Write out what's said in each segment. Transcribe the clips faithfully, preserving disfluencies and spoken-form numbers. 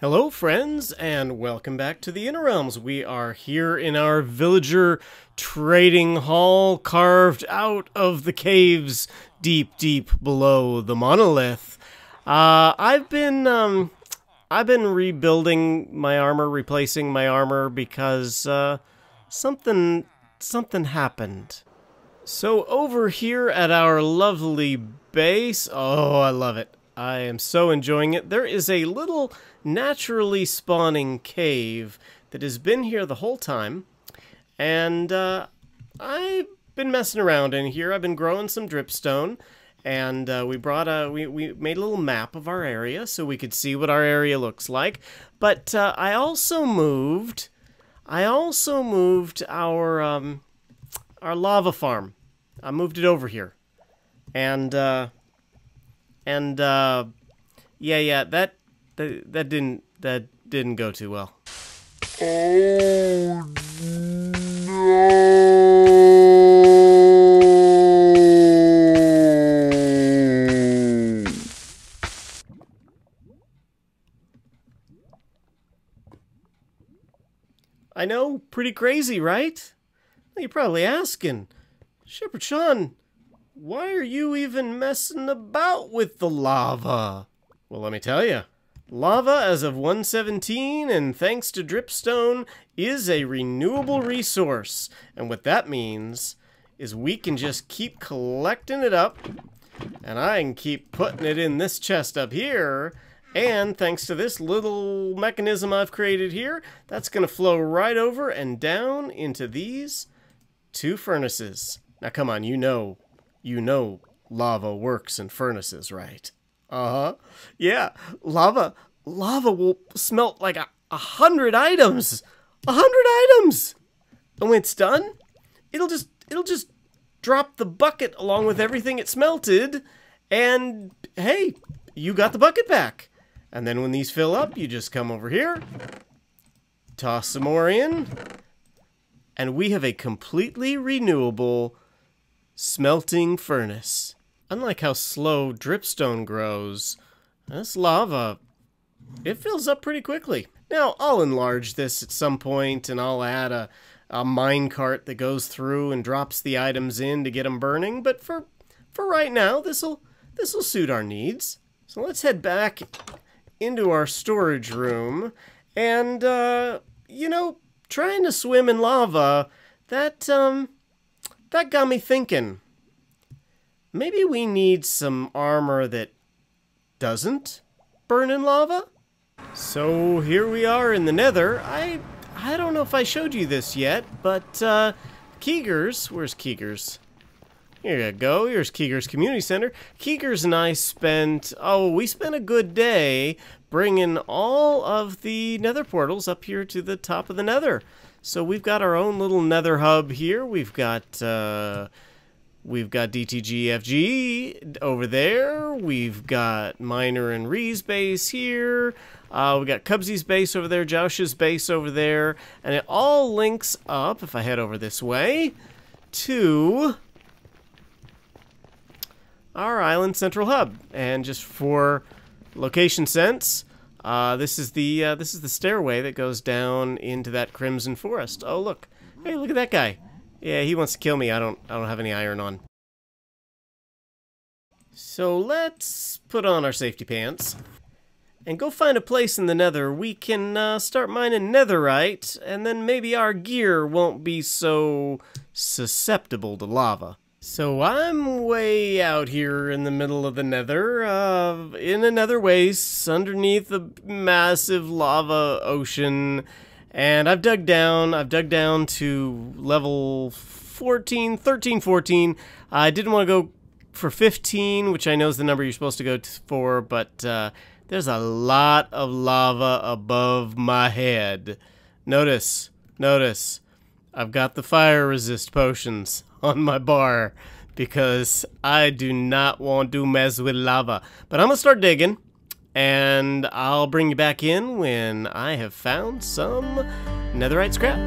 Hello friends, and welcome back to the Inter Realms. We are here in our villager trading hall, carved out of the caves deep, deep below the monolith. Uh, I've been, um, I've been rebuilding my armor, replacing my armor, because, uh, something, something happened. So over here at our lovely base, oh, I love it. I am so enjoying it. There is a little naturally spawning cave that has been here the whole time. And uh, I've been messing around in here. I've been growing some dripstone. And uh, we brought a, we, we made a little map of our area so we could see what our area looks like. But uh, I also moved, I also moved our, um, our lava farm. I moved it over here. And, uh... And, uh, yeah, yeah, that, that, that didn't, that didn't go too well. Oh, no. I know, pretty crazy, right? You're probably asking, Shepherd Shaun, why are you even messing about with the lava? Well, let me tell you. Lava, as of one seventeen, and thanks to dripstone, is a renewable resource. And what that means is we can just keep collecting it up, and I can keep putting it in this chest up here. And thanks to this little mechanism I've created here, that's going to flow right over and down into these two furnaces. Now, come on, you know... You know lava works in furnaces, right? Uh-huh. Yeah, lava lava will smelt like a, a hundred items. A hundred items! And when it's done, it'll just it'll just drop the bucket along with everything it smelted, and hey, you got the bucket back. And then when these fill up, you just come over here, toss some more in, and we have a completely renewable smelting furnace. Unlike how slow dripstone grows, this lava, it fills up pretty quickly. Now, I'll enlarge this at some point, and I'll add a, a minecart that goes through and drops the items in to get them burning, but for for right now, this'll this'll suit our needs. So let's head back into our storage room, and, uh, you know, trying to swim in lava, that, um... that got me thinking, maybe we need some armor that doesn't burn in lava? So here we are in the Nether. I I don't know if I showed you this yet, but uh, Keegers, where's Keegers? Here you go, here's Keegers Community Center. Keegers and I spent, oh, we spent a good day bringing all of the Nether portals up here to the top of the Nether. So we've got our own little Nether hub here. We've got uh, we've got D T G F G over there. We've got Miner and Rees base here. Uh, we got Cubsy's base over there. Josh's base over there, and it all links up. If I head over this way, to our island central hub. And just for location sense, Uh, this is the, uh, this is the stairway that goes down into that crimson forest. Oh, look. Hey, look at that guy. Yeah, he wants to kill me. I don't, I don't have any iron on. So let's put on our safety pants and go find a place in the Nether. We can, uh, start mining netherite, and then maybe our gear won't be so susceptible to lava. So I'm way out here in the middle of the Nether, uh, in another waste, underneath the massive lava ocean, and I've dug down, I've dug down to level fourteen, thirteen, fourteen, I didn't want to go for fifteen, which I know is the number you're supposed to go for, but, uh, there's a lot of lava above my head. Notice, notice, I've got the fire resist potions on my bar, because I do not want to mess with lava. But I'm gonna start digging, and I'll bring you back in when I have found some netherite scrap.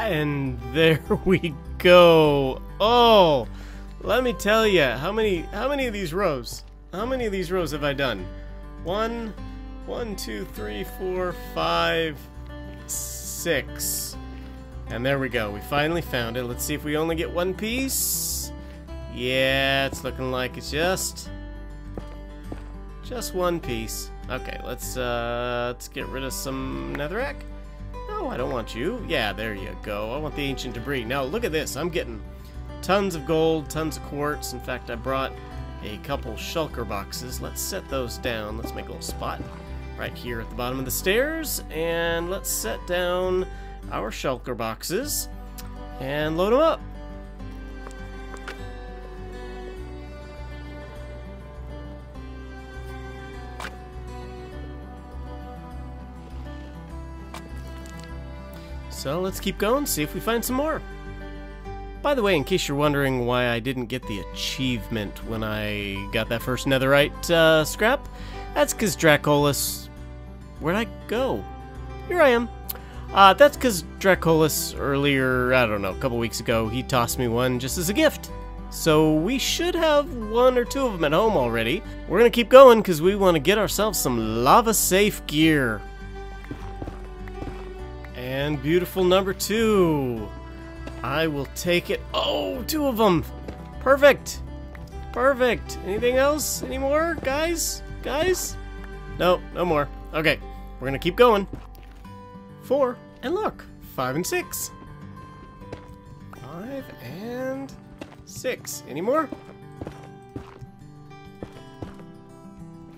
And there we go. Oh, let me tell you, how many how many of these rows? How many of these rows have I done? One, one, two, three, four, five, six. And there we go. We finally found it. Let's see if we only get one piece. Yeah, it's looking like it's just just one piece. Okay, let's uh, let's get rid of some netherrack. No, I don't want you. Yeah, there you go. I want the ancient debris. Now look at this. I'm getting tons of gold, tons of quartz. In fact, I brought a couple shulker boxes. Let's set those down. Let's make a little spot right here at the bottom of the stairs, and let's set down our shulker boxes and load them up. So let's keep going, see if we find some more. By the way, in case you're wondering why I didn't get the achievement when I got that first netherite uh, scrap, that's because Dracolis... Where'd I go? Here I am. Uh, that's because Dracolis earlier, I don't know, a couple weeks ago, he tossed me one just as a gift. So we should have one or two of them at home already. We're going to keep going because we want to get ourselves some lava-safe gear. And beautiful number two. I will take it. Oh, two of them. Perfect. Perfect. Anything else? Any more? Guys? Guys? No, no more. Okay, we're going to keep going. Four, and look, five and six. Five and six. Any more?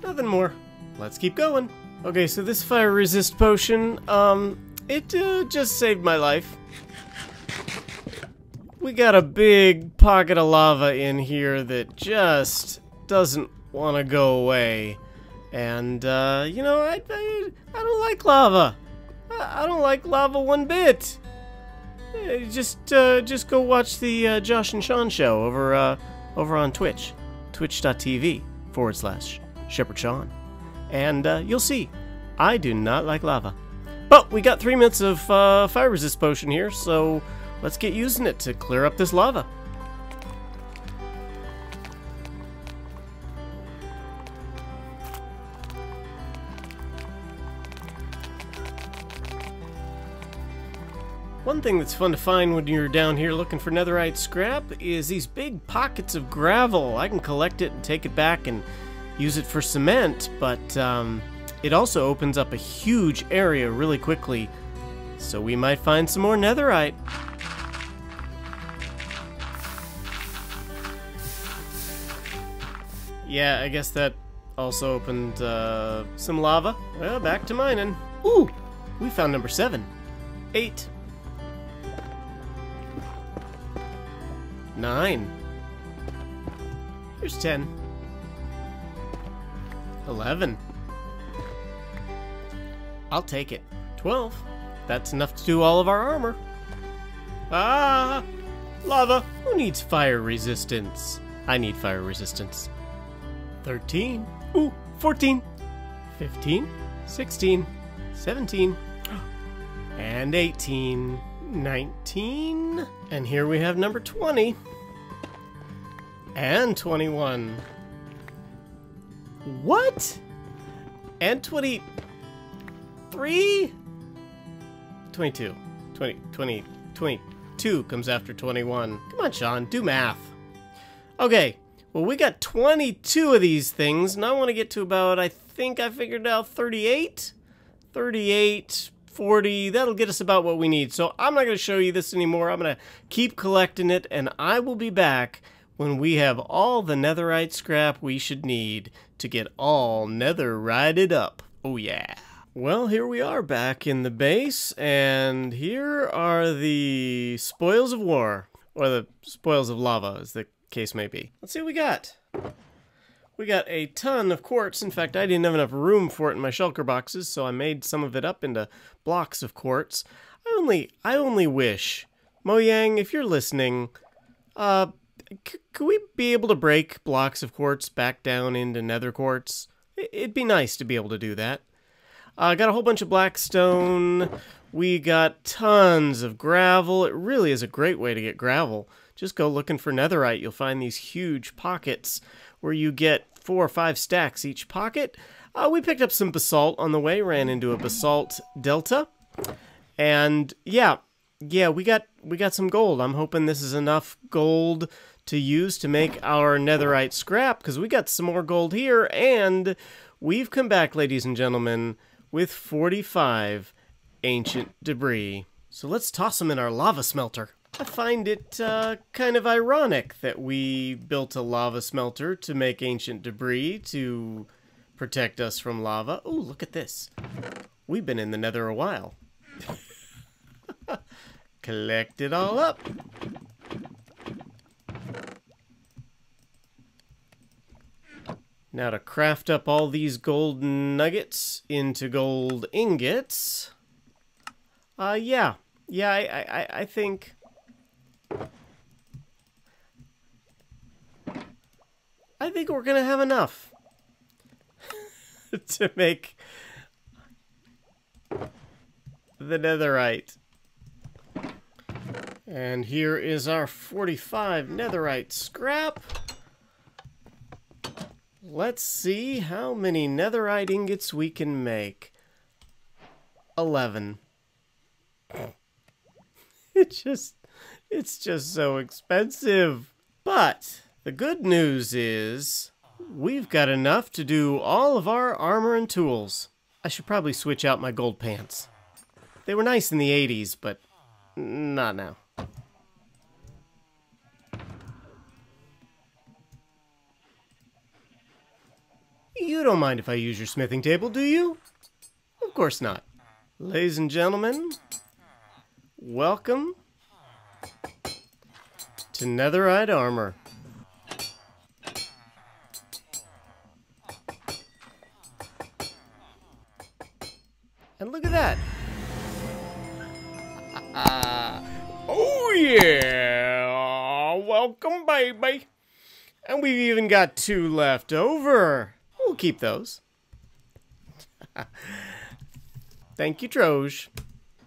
Nothing more. Let's keep going. Okay, so this fire resist potion, um, it uh, just saved my life. We got a big pocket of lava in here that just doesn't want to go away. And, uh, you know, I, I, I don't like lava. I don't like lava one bit. Just, uh, just go watch the uh, Josh and Sean show over, uh, over on Twitch, twitch.tv forward slash Shepherd Shaun, and uh, you'll see. I do not like lava, but we got three minutes of uh, fire resist potion here, so let's get using it to clear up this lava. One thing that's fun to find when you're down here looking for netherite scrap is these big pockets of gravel. I can collect it and take it back and use it for cement, but um, it also opens up a huge area really quickly, so we might find some more netherite. Yeah, I guess that also opened uh, some lava. Well, back to mining. Ooh, we found number seven. Eight. Nine. Here's ten. Eleven. I'll take it. Twelve. That's enough to do all of our armor. Ah! Lava! Who needs fire resistance? I need fire resistance. Thirteen. Ooh! Fourteen. Fifteen. Sixteen. Seventeen. And eighteen. Nineteen. And here we have number twenty. And twenty-one. What? And twenty-three? twenty-two. twenty, twenty, twenty-two comes after twenty-one. Come on, Sean, do math. Okay, well, we got twenty-two of these things, and I want to get to about, I think I figured out thirty-eight? thirty-eight, forty, that'll get us about what we need. So I'm not going to show you this anymore. I'm going to keep collecting it, and I will be back when we have all the netherite scrap we should need to get all netherrited up. Oh yeah. Well, here we are back in the base, and here are the spoils of war, or the spoils of lava, as the case may be. Let's see what we got. We got a ton of quartz. In fact, I didn't have enough room for it in my shulker boxes, so I made some of it up into blocks of quartz. I only, I only wish, Mojang, if you're listening, uh, c could we be able to break blocks of quartz back down into nether quartz? It'd be nice to be able to do that. I uh, got a whole bunch of black stone. We got tons of gravel. It really is a great way to get gravel. Just go looking for netherite. You'll find these huge pockets where you get four or five stacks each pocket. Uh, we picked up some basalt on the way, ran into a basalt delta. And yeah, yeah, we got we got some gold. I'm hoping this is enough gold to use to make our netherite scrap, because we got some more gold here, and we've come back, ladies and gentlemen, with forty-five ancient debris. So let's toss them in our lava smelter. I find it uh, kind of ironic that we built a lava smelter to make ancient debris to protect us from lava. Oh, look at this. We've been in the nether a while. Collect it all up. Now to craft up all these gold nuggets into gold ingots. Uh, yeah. Yeah, I, I, I think... I think we're going to have enough to make the netherite. And here is our forty-five netherite scrap. Let's see how many netherite ingots we can make. eleven. It just... It's just so expensive. But the good news is we've got enough to do all of our armor and tools. I should probably switch out my gold pants. They were nice in the eighties, but not now. You don't mind if I use your smithing table, do you? Of course not. Ladies and gentlemen, welcome to netherite armor. And look at that. Uh, oh yeah, welcome baby. And we've even got two left over. We'll keep those. Thank you, Troge.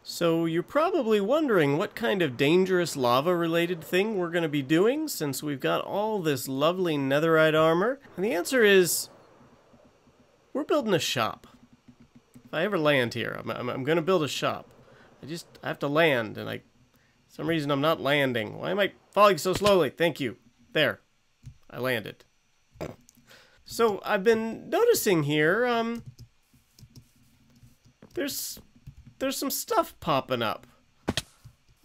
So you're probably wondering what kind of dangerous lava-related thing we're going to be doing since we've got all this lovely netherite armor. And the answer is, we're building a shop. If I ever land here, I'm, I'm, I'm going to build a shop. I just I have to land, and I, for some reason I'm not landing. Why am I falling so slowly? Thank you. There. I landed. So I've been noticing here, um, there's... There's some stuff popping up.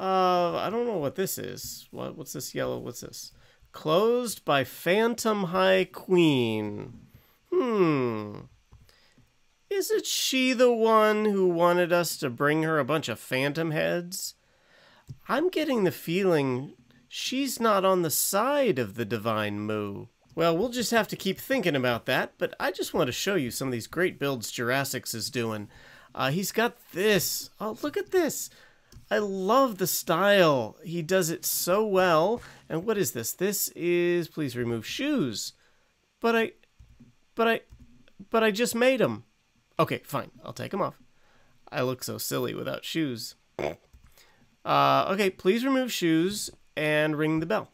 Uh, I don't know what this is. What, what's this yellow? What's this? Closed by Phantom High Queen. Hmm. Isn't she the one who wanted us to bring her a bunch of phantom heads? I'm getting the feeling she's not on the side of the Divine Moo. Well, we'll just have to keep thinking about that, but I just want to show you some of these great builds Jurassic's is doing. Uh, he's got this. Oh, look at this. I love the style. He does it so well. And what is this? This is, please remove shoes. But I, but I, but I just made them. Okay, fine. I'll take them off. I look so silly without shoes. Uh, okay, please remove shoes and ring the bell.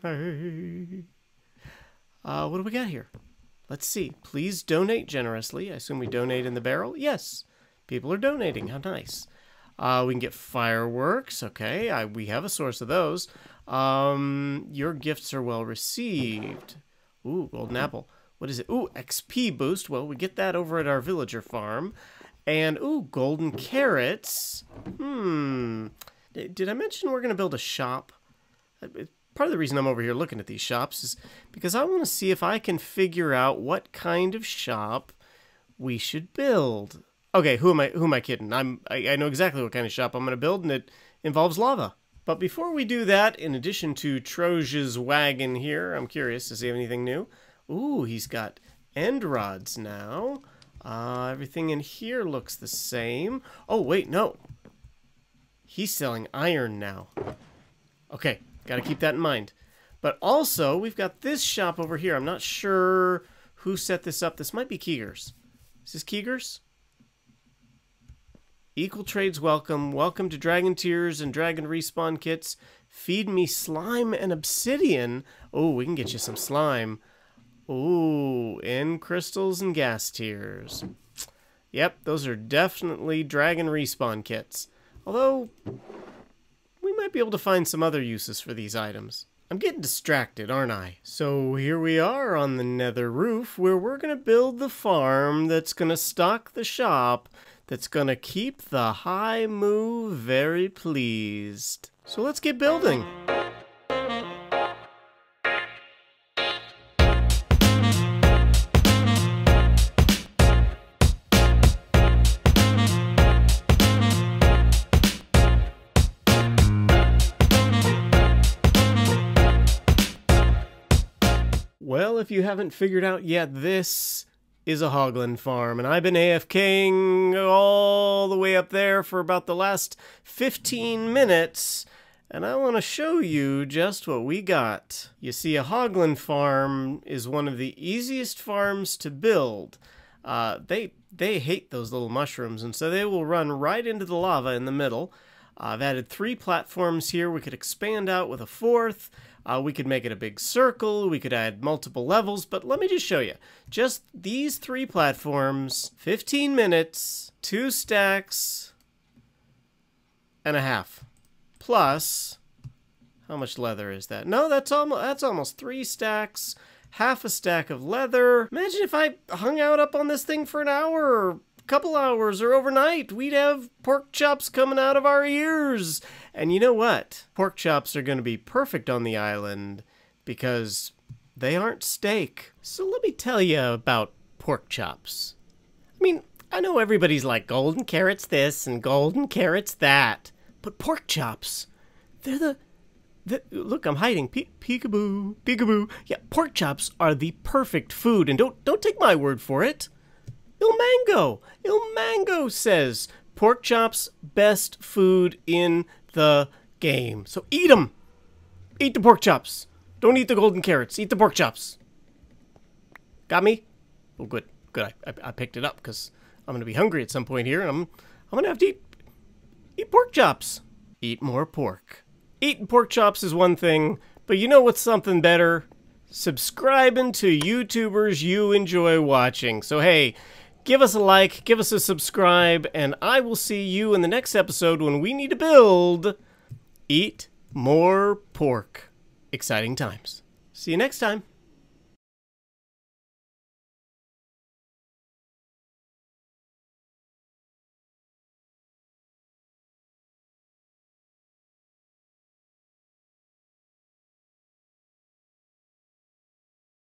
Hey. Uh, what do we got here? Let's see. Please donate generously. I assume we donate in the barrel. Yes. People are donating. How nice. Uh, we can get fireworks. Okay. I, we have a source of those. Um, your gifts are well received. Ooh, golden apple. What is it? Ooh, X P boost. Well, we get that over at our villager farm. And ooh, golden carrots. Hmm. D- did I mention we're going to build a shop? It, Part of the reason I'm over here looking at these shops is because I want to see if I can figure out what kind of shop we should build. Okay, who am I? Who am I kidding? I'm. I, I know exactly what kind of shop I'm going to build, and it involves lava. But before we do that, in addition to Troge's wagon here, I'm curious to see if anything new. Ooh, he's got end rods now. Uh, everything in here looks the same. Oh wait, no. He's selling iron now. Okay. Got to keep that in mind. But also, we've got this shop over here. I'm not sure who set this up. This might be Keegers. Is this Keegers? Equal trades welcome. Welcome to Dragon Tears and Dragon Respawn Kits. Feed me slime and obsidian. Oh, we can get you some slime. Ooh, and crystals and gas tiers. Yep, those are definitely Dragon Respawn Kits. Although, we might be able to find some other uses for these items. I'm getting distracted, aren't I? So here we are on the Nether Roof, where we're going to build the farm that's going to stock the shop, that's going to keep the high moo very pleased. So let's get building. Well, if you haven't figured out yet, this is a Hogland farm, and I've been AFKing all the way up there for about the last fifteen minutes, and I want to show you just what we got. You see, a Hogland farm is one of the easiest farms to build. Uh, they, they hate those little mushrooms, and so they will run right into the lava in the middle. Uh, I've added three platforms here. We could expand out with a fourth. Uh, we could make it a big circle, we could add multiple levels, but let me just show you. Just these three platforms, fifteen minutes, two stacks, and a half. Plus, how much leather is that? No, that's almost, that's almost three stacks, half a stack of leather. Imagine if I hung out up on this thing for an hour or a couple hours or overnight. We'd have pork chops coming out of our ears. And you know what? Pork chops are going to be perfect on the island because they aren't steak. So let me tell you about pork chops. I mean, I know everybody's like golden carrots this and golden carrots that, but pork chops, they're the, the look, I'm hiding. Pe- peekaboo, peekaboo. Yeah, pork chops are the perfect food, and don't don't take my word for it. Ilmango, Ilmango says pork chops best food in the game. So eat them. Eat the pork chops. Don't eat the golden carrots. Eat the pork chops. Got me? Oh, good. Good. I, I, I picked it up because I'm going to be hungry at some point here, and I'm I'm going to have to eat, eat pork chops. Eat more pork. Eating pork chops is one thing, but you know what's something better? Subscribing to YouTubers you enjoy watching. So hey, give us a like, give us a subscribe, and I will see you in the next episode when we need to build Eat More Pork. Exciting times. See you next time.